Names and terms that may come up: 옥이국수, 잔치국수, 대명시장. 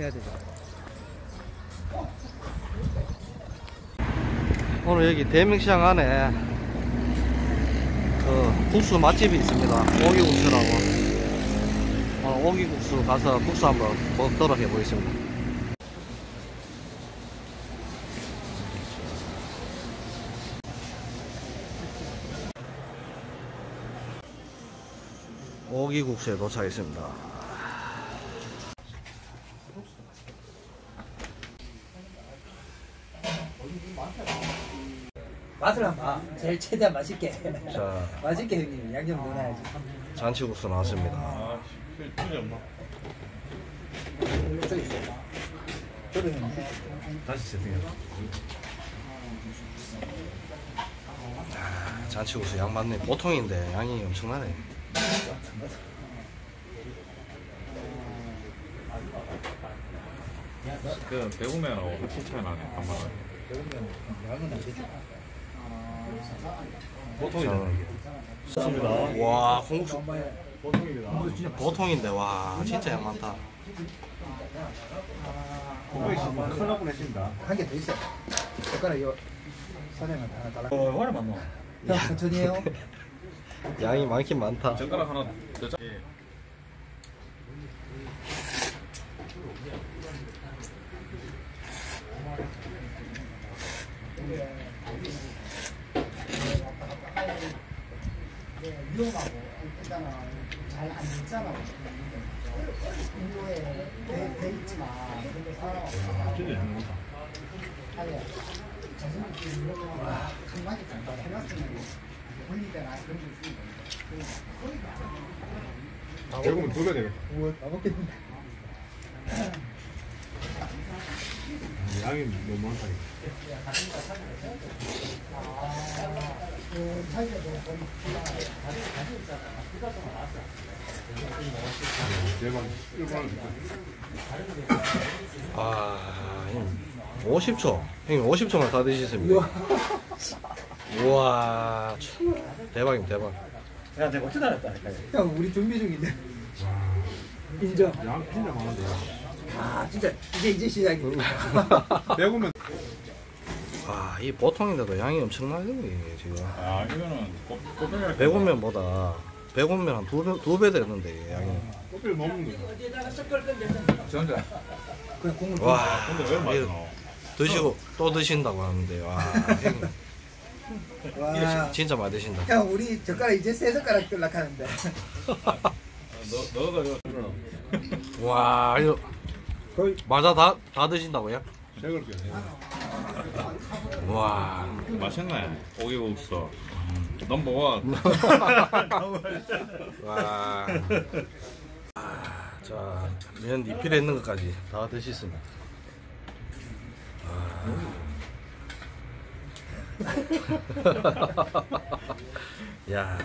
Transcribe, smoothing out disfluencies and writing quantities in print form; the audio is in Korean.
해야 되죠. 오늘 여기 대명시장 안에 그 국수 맛집이 있습니다. 옥이국수라고. 오늘 옥이국수 가서 국수 한번 먹도록 해보겠습니다. 옥이국수에 도착했습니다. 맛을 한번 봐. 제일 최대한 맛있게. 자, 맛있게 형님 양념 넣어놔야지. 잔치국수 나왔습니다. 아, 다시 세팅해. 잔치국수 양 많네. 보통인데 양이 엄청나네. 그 배우면 어떻게 차이 나네. 반만. 양은 안 되죠. 보통이잖아 이게. 좋습니다. 와, 콩국수 보통입니다. 진짜 보통인데 와, 진짜 양 많다. 큰일 날 뻔했습니다. 한 개 더 있어요. 젓가락 이거 사장님 하나 달라. 화를 만 넣어. 천천히 해요. 양이 많긴 많다. 젓가락 하나 더 짜. 위험하고 있잖아. 잘 안 있잖아. 인도에 돼 있지만 근데 사람하고 진짜 잘 먹었다. 아니야. 자신있게 이러면 금방이 간다. 해놨으면 물리대나 그런 게 있으니까. 아, 결국은 돌려야 되겠다. 다 먹겠는데. 양이 너무 많다. 아, 형님 50초. 형님 50초만 다 드시겠습니다. 우와, 대박입니다, 대박. 야, 내가 어쩌다 그랬다니까. 형, 우리 준비 중인데. 인정. 양 진짜 많은데. 아, 진짜 이제 시작이구나. 배고면. 아, 이 보통인데도 양이 엄청나게 이게 지금. 아, 이거는 꼬불면. 배고면보다 배고면 한 두 배 됐는데 양이. 꼬불 먹는 거. 전자. 그냥 국물. 와, 근데 왜 맛이 나? 드시고 또 드신다고 하는데 와. 와, 진짜 많이 드신다. 형, 우리 젓가락 이제 세 젓가락 뜰락하는데. 너가 와, 이거 맞아 다 드신다고요? 새걸게요. 와, 맛있네. 옥이국수. 넌 먹어. 와. 자, 면 리필에 있는 것까지 다 드시겠습니다. 야.